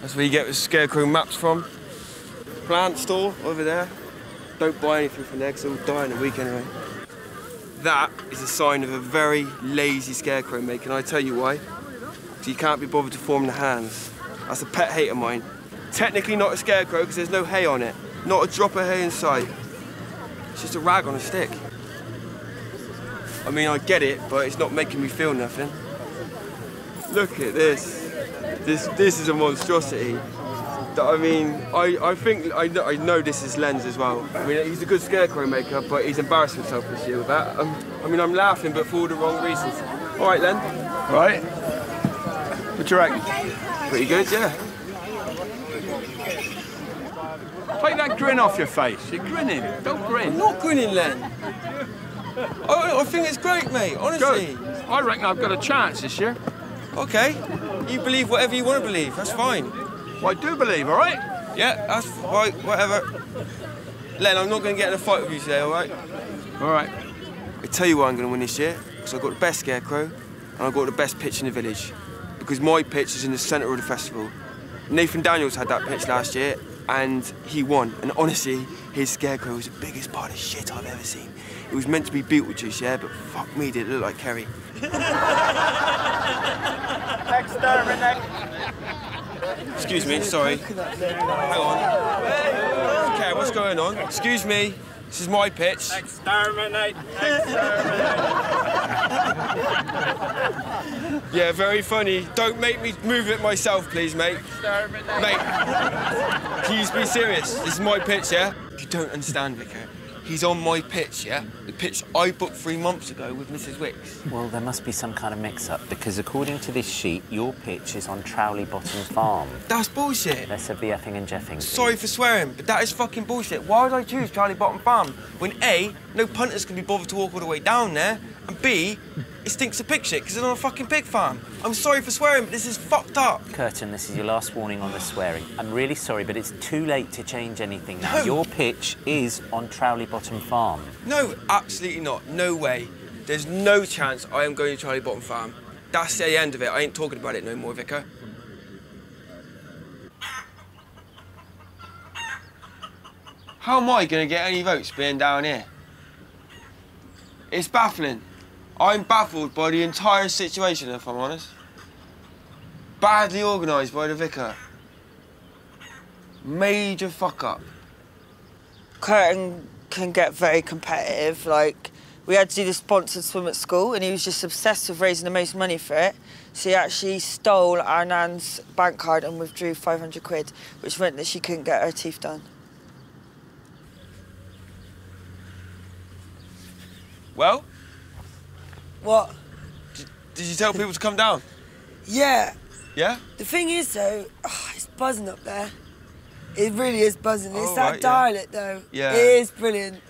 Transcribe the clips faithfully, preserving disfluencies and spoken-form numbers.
That's where you get the Scarecrow maps from. Plant store over there. Don't buy anything from there because it'll die in a week anyway. That is a sign of a very lazy Scarecrow, mate. Can I tell you why? Because you can't be bothered to form the hands. That's a pet hate of mine. Technically not a Scarecrow because there's no hay on it. Not a drop of hay in sight. It's just a rag on a stick. I mean, I get it, but it's not making me feel nothing. Look at this. This this is a monstrosity. I mean, I, I think, I know, I know this is Len's as well. I mean, he's a good Scarecrow maker, but he's embarrassed himself this year with that. I'm, I mean, I'm laughing, but for all the wrong reasons. All right, Len. Right. What do you reckon? Pretty good, yeah. Take that grin off your face. You're grinning. Don't grin. I'm not grinning, Len. I, I think it's great, mate, honestly. Good. I reckon I've got a chance this year. OK. You believe whatever you want to believe. That's fine. Well, I do believe, all right? Yeah, that's right, whatever. Len, I'm not going to get in a fight with you today, all right? All right. I tell you what I'm going to win this year, because I've got the best Scarecrow, and I've got the best pitch in the village, because my pitch is in the centre of the festival. Nathan Daniels had that pitch last year, and he won. And honestly, his Scarecrow was the biggest part of shit I've ever seen. It was meant to be Beetlejuice, yeah, but fuck me, did it look like Kerry. Next turn, next. Excuse me, sorry. Hang on. Okay, what's going on? Excuse me, this is my pitch. Exterminate! Exterminate! Yeah, very funny. Don't make me move it myself, please, mate. Exterminate! Mate, please be serious. This is my pitch, yeah? You don't understand, Vicar. He's on my pitch, yeah? The pitch I booked three months ago with Mrs Wicks. Well, there must be some kind of mix-up, because according to this sheet, your pitch is on Trowley Bottom Farm. That's bullshit. Less of the effing and jeffing. Sorry for swearing, but that is fucking bullshit. Why would I choose Trowley Bottom Farm when, A, no punters can be bothered to walk all the way down there, and, B, it stinks of pig shit, because it's on a fucking pig farm. I'm sorry for swearing, but this is fucked up. Kurtan, this is your last warning on the swearing. I'm really sorry, but it's too late to change anything now. No. Your pitch is on Trowley Bottom Farm. No, absolutely not. No way. There's no chance I am going to Trowley Bottom Farm. That's the end of it. I ain't talking about it no more, Vicar. How am I going to get any votes being down here? It's baffling. I'm baffled by the entire situation, if I'm honest. Badly organised by the Vicar. Major fuck-up. Kurtan can get very competitive. Like, we had to do the sponsored swim at school, and he was just obsessed with raising the most money for it. So he actually stole our nan's bank card and withdrew five hundred quid, which meant that she couldn't get her teeth done. Well? What? D did you tell people to come down? Yeah. Yeah? The thing is, though, oh, it's buzzing up there. It really is buzzing. Oh, it's right, that yeah. Dalek, though. Yeah. It is brilliant.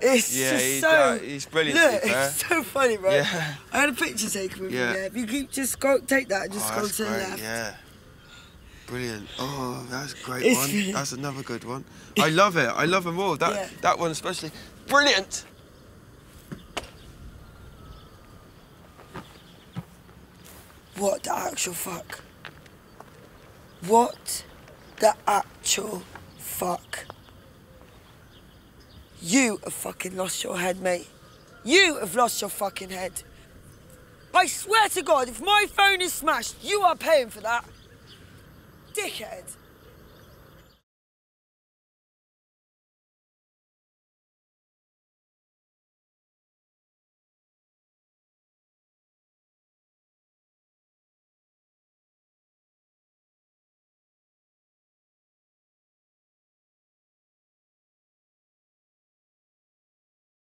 It's yeah, just he's, so... Uh, he's brilliant. Look, it's so funny, bro. Yeah. I had a picture taken with yeah. you there. If you keep just scroll, take that and just oh, scroll to great. the left. Yeah. Brilliant. Oh, that's a great it's one. Brilliant. That's another good one. I love it. I love them all. That, yeah. that one especially. Brilliant! What the actual fuck? What the actual fuck? You have fucking lost your head, mate. You have lost your fucking head. I swear to God, if my phone is smashed, you are paying for that. Dickhead.